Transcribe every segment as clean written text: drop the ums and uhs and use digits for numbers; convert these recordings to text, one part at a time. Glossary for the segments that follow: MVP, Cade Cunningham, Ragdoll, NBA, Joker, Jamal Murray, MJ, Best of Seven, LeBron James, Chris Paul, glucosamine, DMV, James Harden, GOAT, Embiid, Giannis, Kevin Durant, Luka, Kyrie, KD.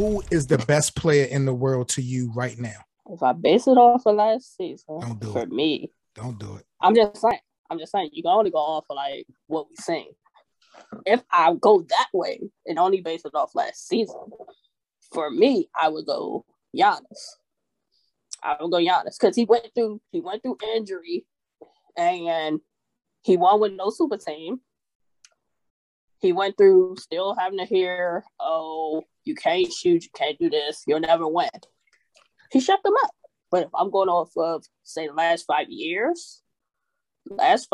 Who is the best player in the world to you right now? If I base it off of last season, for me. Don't do it. I'm just saying, you can only go off of like what we seen. If I go that way and only base it off last season, for me, I would go Giannis. Because he went through injury and he won with no super team. He went through still having to hear, oh, you can't shoot, you can't do this, you'll never win. He shut them up. But if I'm going off of, say, the last five years, it's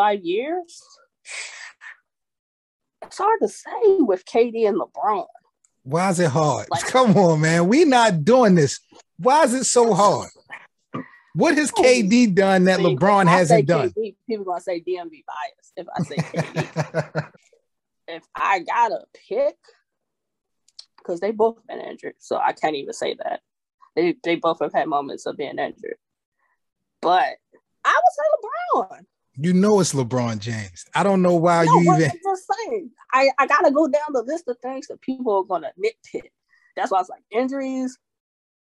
hard to say with KD and LeBron. Why is it hard? Like, come on, man. We're not doing this. Why is it so hard? What has KD done that LeBron hasn't done? KD, people are going to say DMV bias if I say KD. If I got to pick, because they both been injured, so I can't even say that. They both have had moments of being injured. But I would say LeBron. You know it's LeBron James. I don't know why I'm just saying. I got to go down the list of things that people are going to nitpick. That's why I was like, injuries,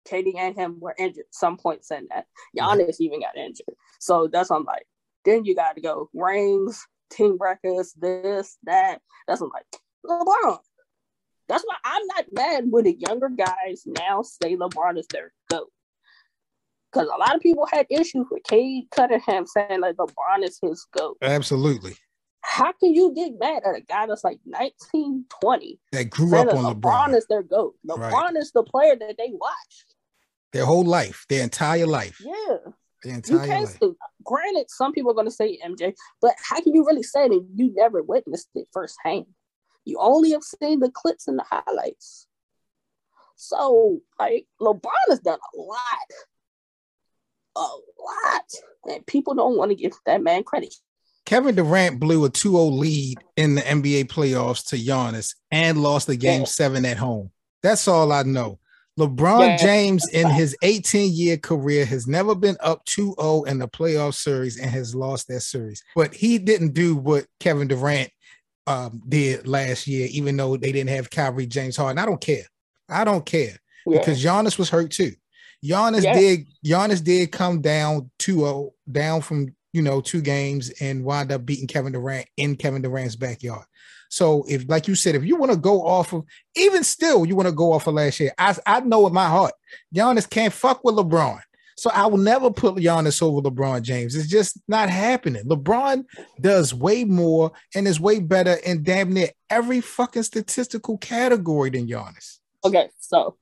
KD and him were injured. Some point saying that. Giannis even got injured. So that's what I'm like. Then you got to go rings, team records, this, that. That's what I'm like, LeBron. That's why I'm not mad when the younger guys now say LeBron is their GOAT. Because a lot of people had issues with Cade Cunningham saying like LeBron is his GOAT. Absolutely. How can you get mad at a guy that's like 19, 20 that grew up on LeBron is their GOAT? LeBron is the player that they watched their whole life, their entire life. Yeah. Granted, some people are going to say MJ, but how can you really say that you never witnessed it firsthand? You only have seen the clips and the highlights. So, like, LeBron has done a lot, and people don't want to give that man credit. Kevin Durant blew a 2-0 lead in the NBA playoffs to Giannis and lost the game 7 at home. That's all I know. LeBron James in his 18-year career has never been up 2-0 in the playoff series and has lost that series. But he didn't do what Kevin Durant did last year, even though they didn't have Kyrie, James Harden. I don't care because Giannis was hurt too. Giannis did come down 2-0 down from, two games and wound up beating Kevin Durant in Kevin Durant's backyard. So if, like you said, if you want to go off of, even still, you want to go off of last year, I know in my heart, Giannis can't fuck with LeBron. So I will never put Giannis over LeBron James. It's just not happening. LeBron does way more and is way better in damn near every fucking statistical category than Giannis. Okay, so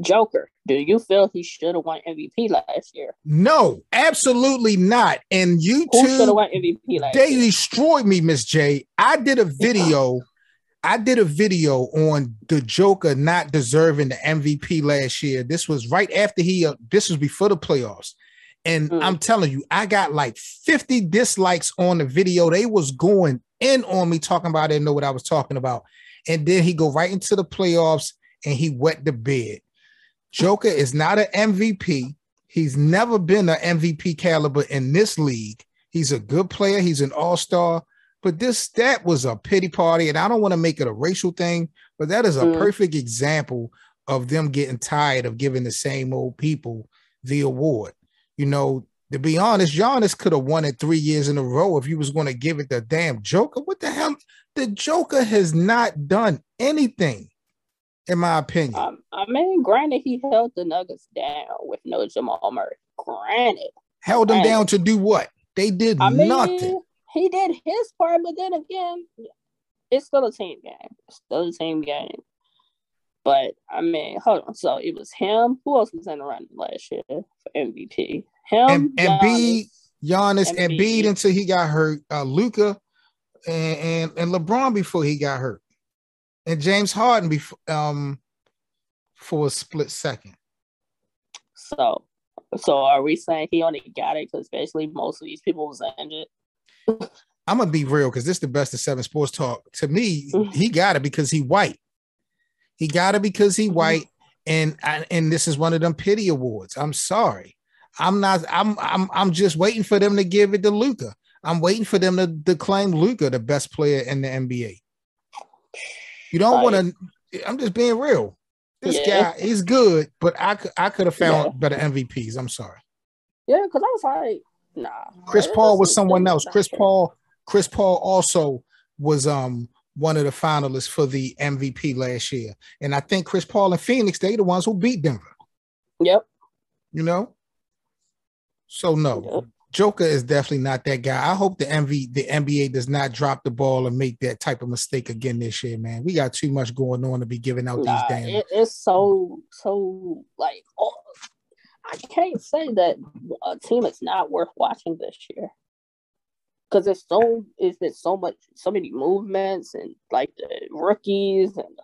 Joker, do you feel he should have won MVP last year? No, absolutely not. And you two, who should have won MVP last year? They destroyed me, Miss J. I did a video on the Joker not deserving the MVP last year. This was right after this was before the playoffs. And I'm telling you, I got like 50 dislikes on the video. They was going in on me talking about I didn't know what I was talking about. And then he go right into the playoffs and he wet the bed. Joker is not an MVP. He's never been an MVP caliber in this league. He's a good player. He's an all-star. But that was a pity party, and I don't want to make it a racial thing, but that is a perfect example of them getting tired of giving the same old people the award. To be honest, Giannis could have won it 3 years in a row if he was going to give it the damn Joker. What the hell? The Joker has not done anything, in my opinion. Granted, he held the Nuggets down with no Jamal Murray. Held them down to do what? They did nothing. He did his part, but then again, it's still a team game. But, hold on. So, it was him. Who else was in the running last year for MVP? Him, Giannis, and Embiid until he got hurt. Luka and LeBron before he got hurt. And James Harden for a split second. So are we saying he only got it because basically most of these people was injured? I'm gonna be real because this is the best of 7 sports talk. To me, he got it because he white. And this is one of them pity awards. I'm sorry. I'm just waiting for them to give it to Luka. I'm waiting for them to claim Luka the best player in the NBA. You don't want to. I'm just being real. This guy, he's good, but I could have found better MVPs. I'm sorry. Yeah, because I was like, nah. Chris Paul was someone else. Chris Paul also was one of the finalists for the MVP last year. And I think Chris Paul and Phoenix, they the ones who beat Denver. Yep. You know? So, no. Yep. Joker is definitely not that guy. I hope the NBA does not drop the ball and make that type of mistake again this year, man. We got too much going on to be giving out these damn. It's so like, oh, I can't say that a team is not worth watching this year because there's so many movements and like the rookies, and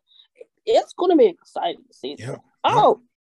it's going to be an exciting season. Yeah. Oh,